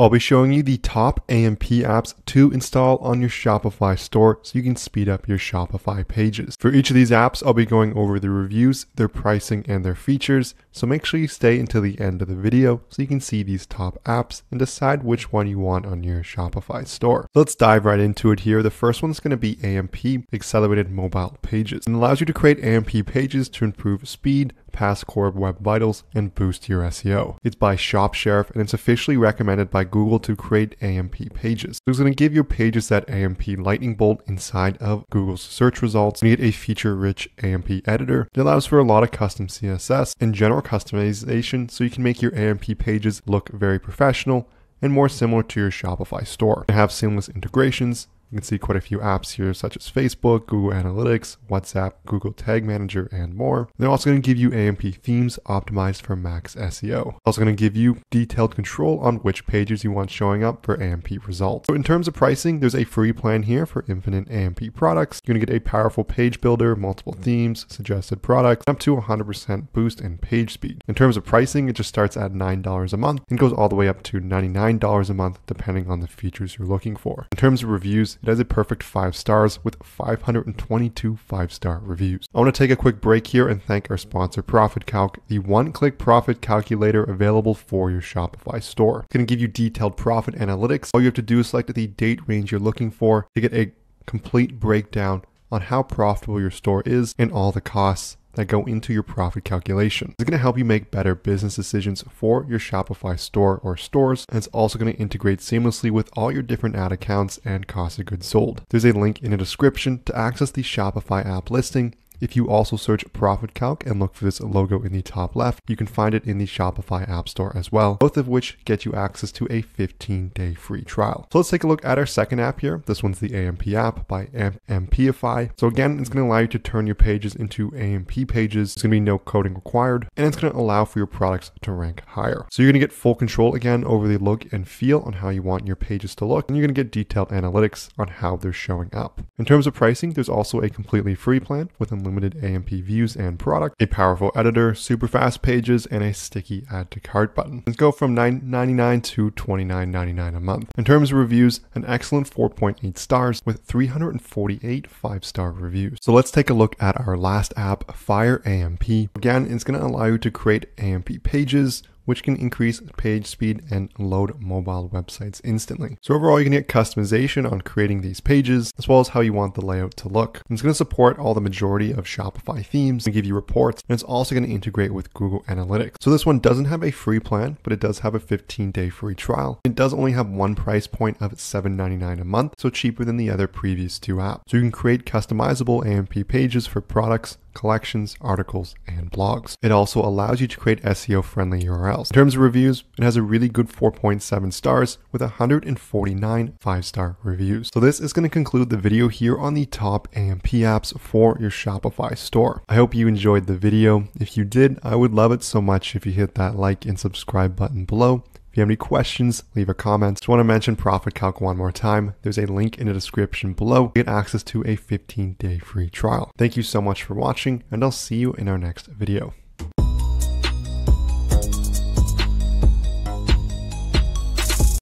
I'll be showing you the top AMP apps to install on your Shopify store so you can speed up your Shopify pages. For each of these apps, I'll be going over the reviews, their pricing, and their features. So make sure you stay until the end of the video so you can see these top apps and decide which one you want on your Shopify store. Let's dive right into it here. The first one's going to be AMP, Accelerated Mobile Pages, and allows you to create AMP pages to improve speed, past core web vitals, and boost your SEO. It's by Shop Sheriff, and it's officially recommended by Google to create AMP pages. So it's going to give your pages that AMP lightning bolt inside of Google's search results. You need a feature-rich AMP editor that allows for a lot of custom CSS and general customization, so you can make your AMP pages look very professional and more similar to your Shopify store. They have seamless integrations. You can see quite a few apps here, such as Facebook, Google Analytics, WhatsApp, Google Tag Manager, and more. They're also going to give you AMP themes optimized for max SEO. Also going to give you detailed control on which pages you want showing up for AMP results. So in terms of pricing, there's a free plan here for infinite AMP products. You're going to get a powerful page builder, multiple themes, suggested products, up to 100% boost in page speed. In terms of pricing, it just starts at $9 a month and goes all the way up to $99 a month, depending on the features you're looking for. In terms of reviews, it has a perfect 5 stars with 522 5-star reviews. I want to take a quick break here and thank our sponsor, Profit Calc, the one-click profit calculator available for your Shopify store. It's going to give you detailed profit analytics. All you have to do is select the date range you're looking for to get a complete breakdown on how profitable your store is and all the costs that go into your profit calculation. It's going to help you make better business decisions for your Shopify store or stores, and it's also going to integrate seamlessly with all your different ad accounts and cost of goods sold. There's a link in the description to access the Shopify app listing. If you also search Profit Calc and look for this logo in the top left, you can find it in the Shopify App Store as well, both of which get you access to a 15-day free trial. So let's take a look at our second app here. This one's the AMP app by AMPify. So again, it's going to allow you to turn your pages into AMP pages. It's going to be no coding required, and it's going to allow for your products to rank higher. So you're going to get full control again over the look and feel on how you want your pages to look, and you're going to get detailed analytics on how they're showing up. In terms of pricing, there's also a completely free plan with unlimited AMP views and product, a powerful editor, super fast pages, and a sticky add to cart button. Let's go from $9.99 to $29.99 a month. In terms of reviews, an excellent 4.8 stars with 348 5-star reviews. So let's take a look at our last app, Fire AMP. Again, it's going to allow you to create AMP pages, which can increase page speed and load mobile websites instantly. So overall, you can get customization on creating these pages, as well as how you want the layout to look. And it's going to support all the majority of Shopify themes and give you reports, and it's also going to integrate with Google Analytics. So this one doesn't have a free plan, but it does have a 15-day free trial. It does only have one price point of $7.99 a month, so cheaper than the other previous two apps. So you can create customizable AMP pages for products, collections, articles, and blogs. It also allows you to create SEO-friendly URLs. In terms of reviews, it has a really good 4.7 stars with 149 5-star reviews. So this is going to conclude the video here on the top AMP apps for your Shopify store. I hope you enjoyed the video. If you did, I would love it so much if you hit that like and subscribe button below. If you have any questions, leave a comment. Just want to mention Profit Calc one more time. There's a link in the description below to get access to a 15-day free trial. Thank you so much for watching, and I'll see you in our next video.